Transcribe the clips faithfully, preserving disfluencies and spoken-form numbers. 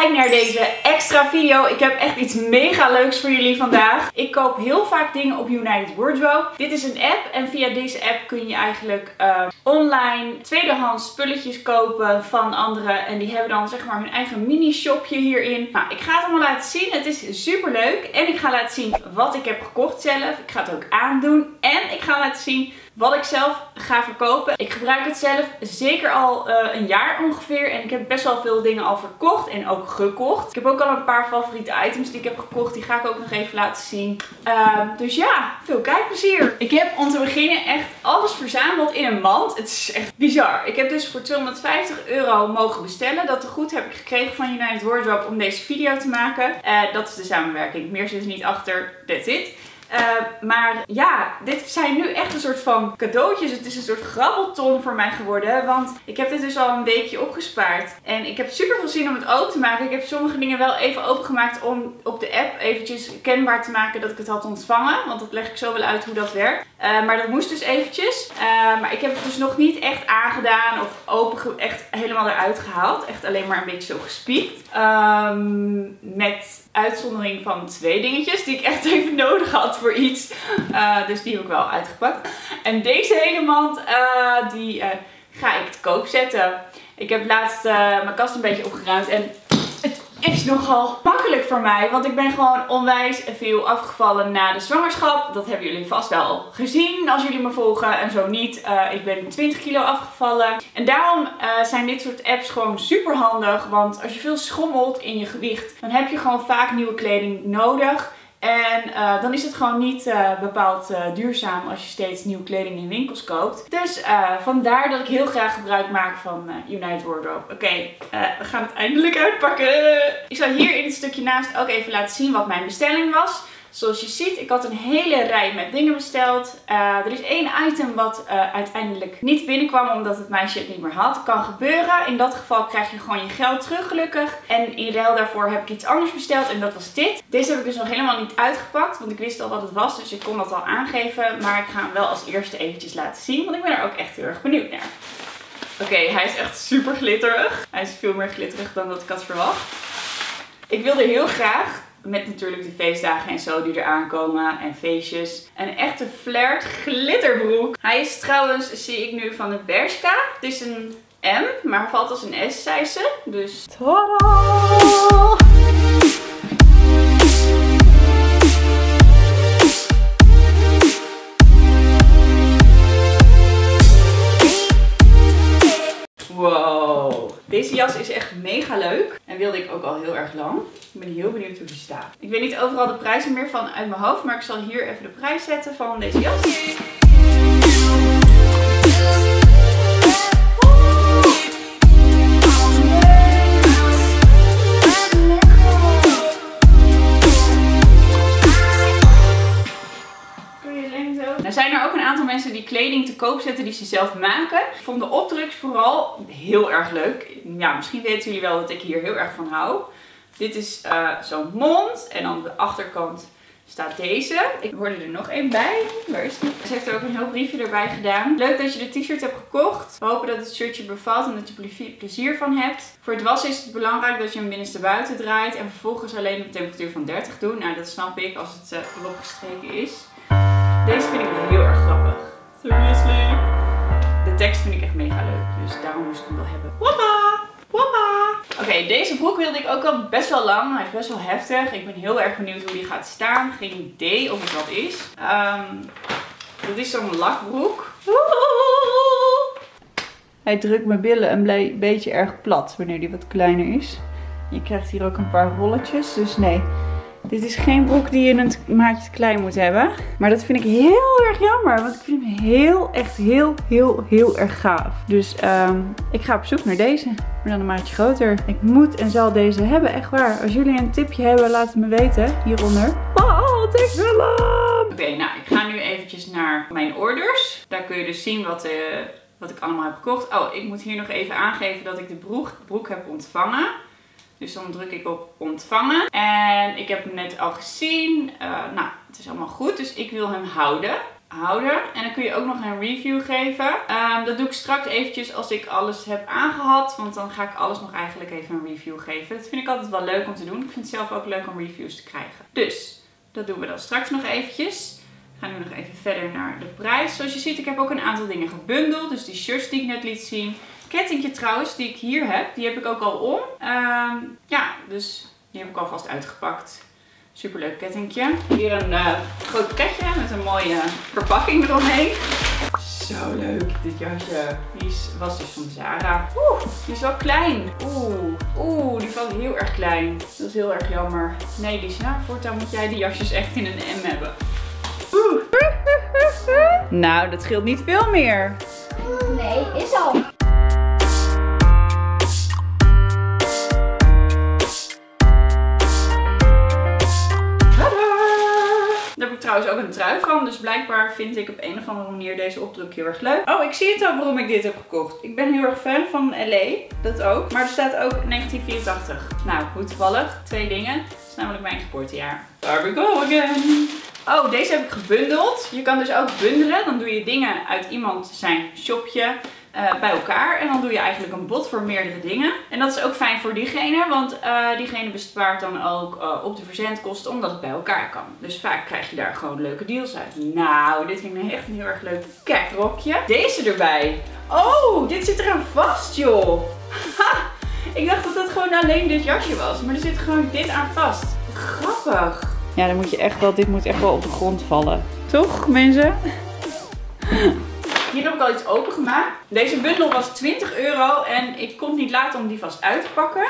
kijkt naar deze extra video. Ik heb echt iets mega leuks voor jullie vandaag. Ik koop heel vaak dingen op United Wardrobe. Dit is een app en via deze app kun je eigenlijk uh, online tweedehands spulletjes kopen van anderen. En die hebben dan zeg maar hun eigen mini shopje hierin. Nou, ik ga het allemaal laten zien. Het is super leuk. En ik ga laten zien wat ik heb gekocht zelf. Ik ga het ook aandoen. En ik ga laten zien wat ik zelf ga verkopen. Ik gebruik het zelf zeker al uh, een jaar ongeveer. En ik heb best wel veel dingen al verkocht en ook gekocht. Ik heb ook al een paar favoriete items die ik heb gekocht. Die ga ik ook nog even laten zien. Uh, dus ja, veel kijkplezier. Ik heb om te beginnen echt alles verzameld in een mand. Het is echt bizar. Ik heb dus voor tweehonderdvijftig euro mogen bestellen. Dat tegoed heb ik gekregen van United Wardrobe om deze video te maken. Uh, dat is de samenwerking. Meer zit er niet achter. That's it. Uh, maar ja, dit zijn nu echt een soort van cadeautjes. Het is een soort grabbelton voor mij geworden. Want ik heb dit dus al een weekje opgespaard. En ik heb super veel zin om het open te maken. Ik heb sommige dingen wel even opengemaakt om op de app eventjes kenbaar te maken dat ik het had ontvangen. Want dat leg ik zo wel uit hoe dat werkt. Uh, maar dat moest dus eventjes. Uh, maar ik heb het dus nog niet echt aangedaan of open echt helemaal eruit gehaald. Echt alleen maar een beetje zo gespiekt. Um, met uitzondering van twee dingetjes die ik echt even nodig had voor iets. Uh, dus die heb ik wel uitgepakt. En deze hele mand, uh, die uh, ga ik te koop zetten. Ik heb laatst uh, mijn kast een beetje opgeruimd en het is nogal makkelijk voor mij. Want ik ben gewoon onwijs veel afgevallen na de zwangerschap. Dat hebben jullie vast wel gezien als jullie me volgen. En zo niet. Uh, ik ben twintig kilo afgevallen. En daarom uh, zijn dit soort apps gewoon super handig. Want als je veel schommelt in je gewicht, dan heb je gewoon vaak nieuwe kleding nodig. En uh, dan is het gewoon niet uh, bepaald uh, duurzaam als je steeds nieuwe kleding in winkels koopt. Dus uh, vandaar dat ik heel graag gebruik maak van uh, United Wardrobe. Oké, okay, uh, we gaan het eindelijk uitpakken. Ik zal hier in het stukje naast ook even laten zien wat mijn bestelling was. Zoals je ziet, ik had een hele rij met dingen besteld. Uh, er is één item wat uh, uiteindelijk niet binnenkwam omdat het meisje het niet meer had. Kan gebeuren. In dat geval krijg je gewoon je geld terug gelukkig. En in ruil daarvoor heb ik iets anders besteld en dat was dit. Deze heb ik dus nog helemaal niet uitgepakt, want ik wist al wat het was. Dus ik kon dat al aangeven. Maar ik ga hem wel als eerste eventjes laten zien, want ik ben er ook echt heel erg benieuwd naar. Oké, okay, hij is echt super glitterig. Hij is veel meer glitterig dan dat ik had verwacht. Ik wilde heel graag, met natuurlijk de feestdagen en zo die eraan komen en feestjes, een echte flared glitterbroek. Hij is trouwens, zie ik nu, van de Bershka. Het is een M, maar valt als een S, zei ze. Dus tadaa! Wow. Deze jas is echt mega leuk. En wilde ik ook al heel erg lang. Ik ben heel benieuwd hoe die staat. Ik weet niet overal de prijzen meer van uit mijn hoofd. Maar ik zal hier even de prijs zetten van deze jas. Er zijn er ook een aantal mensen die kleding te koop zetten die ze zelf maken. Ik vond de opdruks vooral heel erg leuk. Ja, misschien weten jullie wel dat ik hier heel erg van hou. Dit is uh, zo'n mond en aan de achterkant staat deze. Ik hoorde er nog één bij. Waar is die? Ze heeft er ook een heel briefje erbij gedaan. Leuk dat je de t-shirt hebt gekocht. We hopen dat het shirtje bevalt en dat je plezier van hebt. Voor het wassen is het belangrijk dat je hem binnenste buiten draait. En vervolgens alleen op temperatuur van dertig doen. Nou, dat snap ik als het uh, log gestreken is. Deze vind ik heel erg grappig. Seriously. De tekst vind ik echt mega leuk. Dus daarom moest ik hem wel hebben. Wappa! Wappa! Oké, okay, deze broek wilde ik ook al best wel lang. Hij is best wel heftig. Ik ben heel erg benieuwd hoe die gaat staan. Geen idee of het wat is. Um, dat is zo'n lakbroek. Hij drukt mijn billen een beetje erg plat wanneer die wat kleiner is. Je krijgt hier ook een paar rolletjes. Dus nee, dit is geen broek die je in een maatje klein moet hebben. Maar dat vind ik heel erg jammer. Want ik vind hem heel, echt heel, heel, heel erg gaaf. Dus um, ik ga op zoek naar deze. Maar dan een maatje groter. Ik moet en zal deze hebben. Echt waar. Als jullie een tipje hebben, laat het me weten. Hieronder. Oh, ik wil hem! Oké, okay, nou, ik ga nu eventjes naar mijn orders. Daar kun je dus zien wat, uh, wat ik allemaal heb gekocht. Oh, ik moet hier nog even aangeven dat ik de broek, broek heb ontvangen. Dus dan druk ik op ontvangen. En ik heb hem net al gezien. Uh, nou, het is allemaal goed. Dus ik wil hem houden. houder. En dan kun je ook nog een review geven. Um, dat doe ik straks eventjes als ik alles heb aangehad. Want dan ga ik alles nog eigenlijk even een review geven. Dat vind ik altijd wel leuk om te doen. Ik vind het zelf ook leuk om reviews te krijgen. Dus dat doen we dan straks nog eventjes. We gaan nu nog even verder naar de prijs. Zoals je ziet, ik heb ook een aantal dingen gebundeld. Dus die shirts die ik net liet zien. Kettingje trouwens, die ik hier heb. Die heb ik ook al om. Um, ja, dus die heb ik alvast uitgepakt. Superleuk kettingje. Hier een uh, groot pakketje met een mooie verpakking eromheen. Zo leuk. Dit jasje. Die was dus van Zara. Oeh, die is wel klein. Oeh, oeh, die valt heel erg klein. Dat is heel erg jammer. Nee, Lisa, voortaan moet jij die jasjes echt in een M hebben. Oeh. Nou, dat scheelt niet veel meer. Nee, is al. Trouwens ook een trui van, dus blijkbaar vind ik op een of andere manier deze opdruk heel erg leuk. Oh, ik zie het al waarom ik dit heb gekocht. Ik ben heel erg fan van L A, dat ook. Maar er staat ook negentien vierentachtig. Nou, hoe toevallig. Twee dingen. Dat is namelijk mijn geboortejaar. There we go again. Oh, deze heb ik gebundeld. Je kan dus ook bundelen. Dan doe je dingen uit iemand zijn shopje uh, bij elkaar. En dan doe je eigenlijk een bod voor meerdere dingen. En dat is ook fijn voor diegene. Want uh, diegene bespaart dan ook uh, op de verzendkosten omdat het bij elkaar kan. Dus vaak krijg je daar gewoon leuke deals uit. Nou, dit vind ik echt een heel erg leuk kerkrokje. Deze erbij. Oh, dit zit eraan vast joh. Ha, ik dacht dat dat gewoon alleen dit jasje was. Maar er zit gewoon dit aan vast. Grappig. Ja, dan moet je echt wel, dit moet echt wel op de grond vallen. Toch, mensen? Hier heb ik al iets opengemaakt. Deze bundel was twintig euro en ik kon het niet laten om die vast uit te pakken.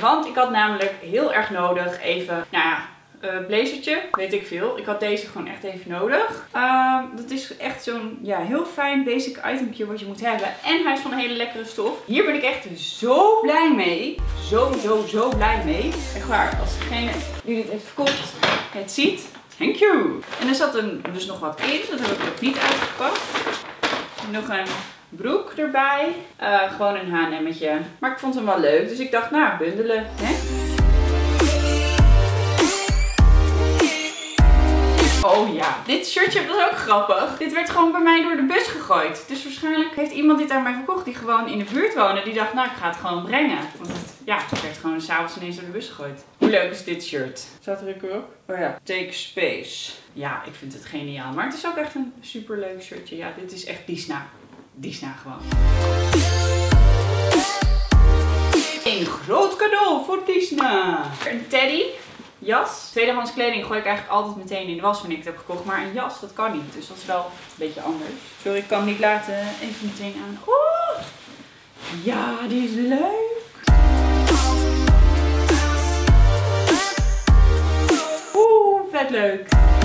Want ik had namelijk heel erg nodig even, nou ja, uh, blazertje, weet ik veel. Ik had deze gewoon echt even nodig. Uh, dat is echt zo'n ja, heel fijn basic itempje wat je moet hebben. En hij is van een hele lekkere stof. Hier ben ik echt zo blij mee. Zo, zo, zo blij mee. Echt waar, als degene die dit heeft verkocht het ziet. Thank you. En er zat een, dus nog wat in. Dat heb ik ook niet uitgepakt. Nog een broek erbij. Uh, gewoon een H en M'tje. Maar ik vond hem wel leuk. Dus ik dacht, nou, bundelen. Hè? Oh ja. Dit shirtje was ook grappig. Dit werd gewoon bij mij door de bus gegooid. Dus waarschijnlijk heeft iemand dit aan mij verkocht die gewoon in de buurt woonde. Die dacht, nou, ik ga het gewoon brengen. Want het, ja, het werd gewoon s'avonds ineens door de bus gegooid. Hoe leuk is dit shirt? Staat er een op? Oh ja. Take space. Ja, ik vind het geniaal. Maar het is ook echt een superleuk shirtje. Ja, dit is echt Disna. Disna gewoon. Een groot cadeau voor Disna. Een teddy. Jas. Tweedehands kleding gooi ik eigenlijk altijd meteen in de was wanneer ik het heb gekocht. Maar een jas, dat kan niet. Dus dat is wel een beetje anders. Sorry, ik kan het niet laten. Even meteen aan. Oeh! Ja, die is leuk. Oeh, vet leuk. Daar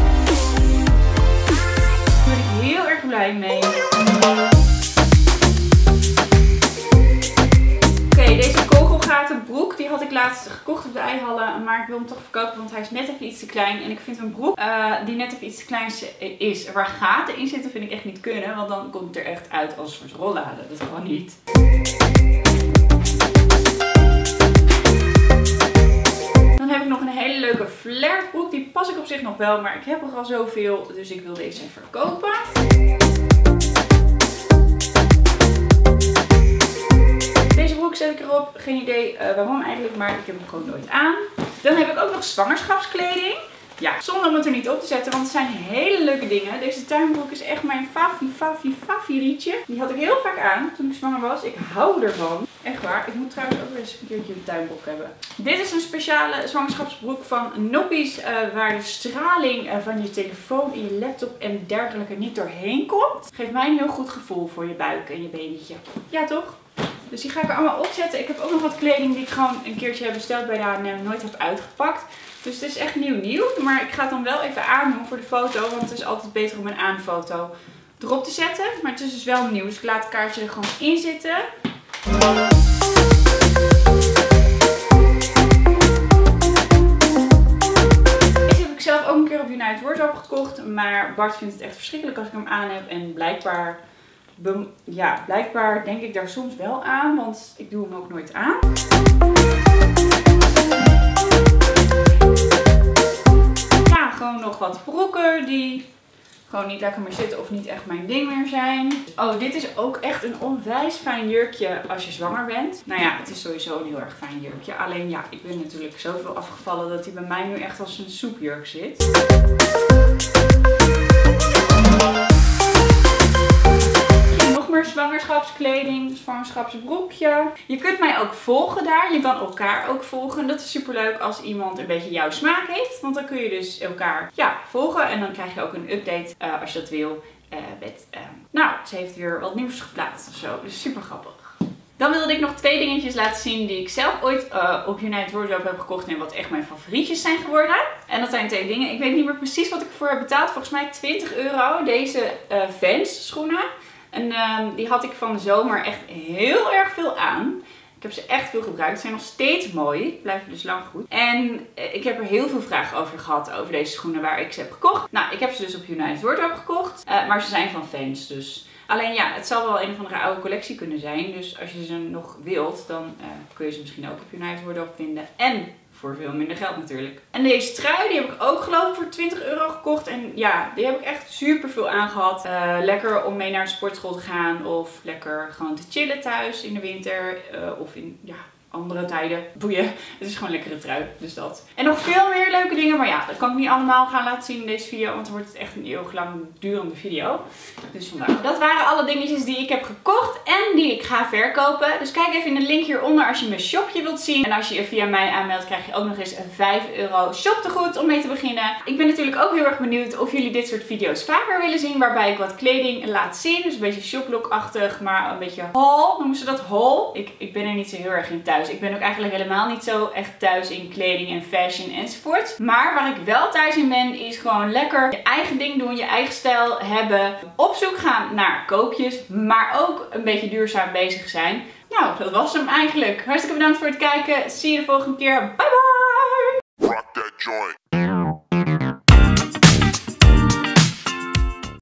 ben ik heel erg blij mee. Broek, die had ik laatst gekocht op de Ei Hallen, maar ik wil hem toch verkopen, want hij is net even iets te klein. En ik vind een broek uh, die net even iets te klein is, waar gaten in zitten, vind ik echt niet kunnen. Want dan komt het er echt uit als een soort rollade. Dat kan niet. Dan heb ik nog een hele leuke flared broek. Die pas ik op zich nog wel, maar ik heb er al zoveel, dus ik wil deze verkopen. Zet ik erop. Geen idee uh, waarom eigenlijk, maar ik heb hem gewoon nooit aan. Dan heb ik ook nog zwangerschapskleding. Ja, zonder om het er niet op te zetten, want het zijn hele leuke dingen. Deze tuinbroek is echt mijn favie, favie, favorietje. Die had ik heel vaak aan toen ik zwanger was. Ik hou ervan. Echt waar. Ik moet trouwens ook weer eens een keertje een tuinbroek hebben. Dit is een speciale zwangerschapsbroek van Noppies, uh, waar de straling uh, van je telefoon en je laptop en dergelijke niet doorheen komt. Geeft mij een heel goed gevoel voor je buik en je babytje. Ja, toch? Dus die ga ik er allemaal opzetten. Ik heb ook nog wat kleding die ik gewoon een keertje heb besteld bij de H en M, nooit heb uitgepakt. Dus het is echt nieuw nieuw. Maar ik ga het dan wel even aandoen voor de foto. Want het is altijd beter om een aanfoto erop te zetten. Maar het is dus wel nieuw. Dus ik laat het kaartje er gewoon in zitten. Deze heb ik zelf ook een keer op United Wardrobe gekocht. Maar Bart vindt het echt verschrikkelijk als ik hem aan heb. En blijkbaar... Ja, blijkbaar denk ik daar soms wel aan, want ik doe hem ook nooit aan. Ja, gewoon nog wat broeken die gewoon niet lekker meer zitten of niet echt mijn ding meer zijn. Oh, dit is ook echt een onwijs fijn jurkje als je zwanger bent. Nou ja, het is sowieso een heel erg fijn jurkje. Alleen ja, ik ben natuurlijk zoveel afgevallen dat hij bij mij nu echt als een soepjurk zit. Zwangerschapskleding, zwangerschapsbroekje. Je kunt mij ook volgen daar. Je kan elkaar ook volgen. Dat is superleuk als iemand een beetje jouw smaak heeft. Want dan kun je dus elkaar ja, volgen. En dan krijg je ook een update uh, als je dat wil. Uh, met, uh, nou, ze heeft weer wat nieuws geplaatst of zo. Dus super grappig. Dan wilde ik nog twee dingetjes laten zien die ik zelf ooit uh, op United Wardrobe heb gekocht. En wat echt mijn favorietjes zijn geworden. En dat zijn twee dingen. Ik weet niet meer precies wat ik ervoor heb betaald. Volgens mij twintig euro. Deze uh, Vans schoenen. En um, die had ik van de zomer echt heel erg veel aan. Ik heb ze echt veel gebruikt. Ze zijn nog steeds mooi. Blijven dus lang goed. En uh, ik heb er heel veel vragen over gehad. Over deze schoenen waar ik ze heb gekocht. Nou, ik heb ze dus op United Wardrobe gekocht. Uh, maar ze zijn van Vans dus. Alleen ja, het zal wel een of andere oude collectie kunnen zijn. Dus als je ze nog wilt, dan uh, kun je ze misschien ook op United Wardrobe vinden. En... voor veel minder geld natuurlijk. En deze trui, die heb ik ook geloof ik voor twintig euro gekocht. En ja, die heb ik echt super veel aangehad. Uh, lekker om mee naar de sportschool te gaan. Of lekker gewoon te chillen thuis in de winter. Uh, of in ja, andere tijden. Boeien. Het is gewoon een lekkere trui. Dus dat. En nog veel meer leuke dingen. Maar ja, dat kan ik niet allemaal gaan laten zien in deze video. Want dan wordt het echt een eeuwig lang durende video. Dus vandaar. Dat waren alle dingetjes die ik heb gekocht. En die ik ga verkopen. Dus kijk even in de link hieronder als je mijn shopje wilt zien. En als je je via mij aanmeldt krijg je ook nog eens een vijf euro shoptegoed om mee te beginnen. Ik ben natuurlijk ook heel erg benieuwd of jullie dit soort video's vaker willen zien. Waarbij ik wat kleding laat zien. Dus een beetje shoplook-achtig. Maar een beetje haul. Noemen ze dat haul? Ik, ik ben er niet zo heel erg in thuis. Ik ben ook eigenlijk helemaal niet zo echt thuis in kleding en fashion enzovoort. Maar waar ik wel thuis in ben is gewoon lekker je eigen ding doen, je eigen stijl hebben. Op zoek gaan naar koopjes, maar ook een beetje duurzaam bezig zijn. Nou, dat was hem eigenlijk. Hartstikke bedankt voor het kijken. Zie je de volgende keer. Bye bye!